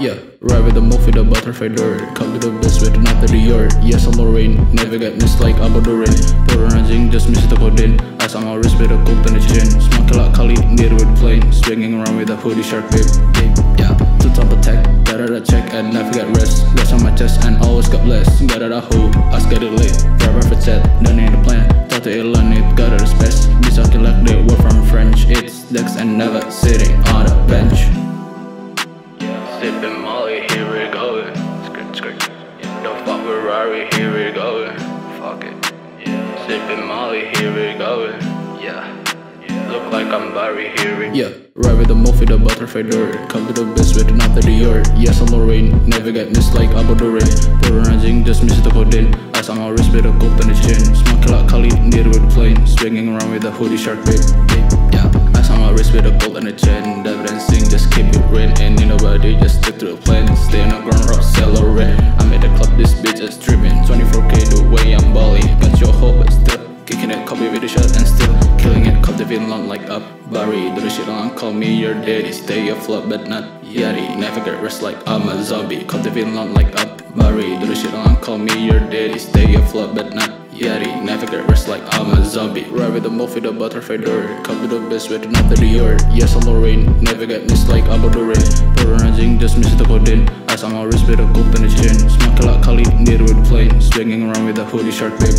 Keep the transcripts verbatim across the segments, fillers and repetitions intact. Yeah, ride with the muffin, the butterfly door. Come to the best way to not the Dior. Yes, I'm Lorraine, never get missed like Abba Doreen. Pour rising, just miss the pudding. As I'm always better cooked than the chicken. Smoking like Kali, near with plane. Swinging around with a hoodie shark, babe. Yeah, to top attack, better to check and never get rest. Rest on my chest and always got blessed. Got it, I hope, I got it late. Forever for set, done in the plan. Thought to learn it, got it, best. This I can like the word from French. It's Dex and never sitting on a bench. Sippin' Molly, here we go. Skirt, skirt. Yeah. Don't fuck with Rari, here we go. Fuck it. Yeah. Sippin' Molly, here we go. Yeah. Yeah. Look like I'm Barry, here we go. Yeah. Ride with the muffin, the butterfly door. Come to the best way to not the Dior. Yes, I'm Lorraine, never get missed like Abba Doreen. Pour rising, just miss the pudding. As I'm always better cooked on the chin. Smoking like Kali, near with plane. Swinging around with a hoodie shark, babe. Yeah. As I'm always with a gold on the chin. Dancing, just keep it rain. And you know what, dude, just stick to the plan. Stay on the ground, rock, sell or rain. I'm at the club, this bitch is tripping. twenty-four K the way I'm balling. Got your hope, but still kicking it, copy with the shot and still killing it, cop the villain like up Barry. Do the shit on, call me your daddy. Stay afloat, but not yaddy. Never get rest like I'm a zombie. Cop the villain like up Barry. Do the shit on, call me your daddy. Stay afloat, but not yaddy. Never get rest like I'm a zombie. Ride with the muffin, the butterfly door. Come to the best way to not the Dior. Yes, I'm Lorraine, never get missed like Abba Doreen. Pour rising, just miss the pudding. As I'm always better cooked than the chin. Smoking like Kali, near with plane. Swinging around with a hoodie shark, babe.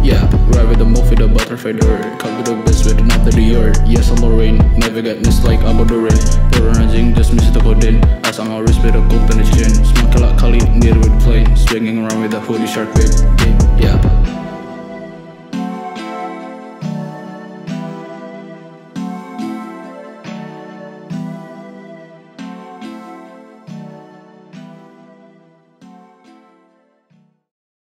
Yeah, ride with the muffin, the butterfly door. Come to the best way to not the Dior. Yes, I'm Lorraine, never get missed like Abba Doreen. Pour rising, just miss the pudding. As I'm always better cooked than the chin. Smoking like Kali, near with plane. Swinging around with a hoodie shark, babe.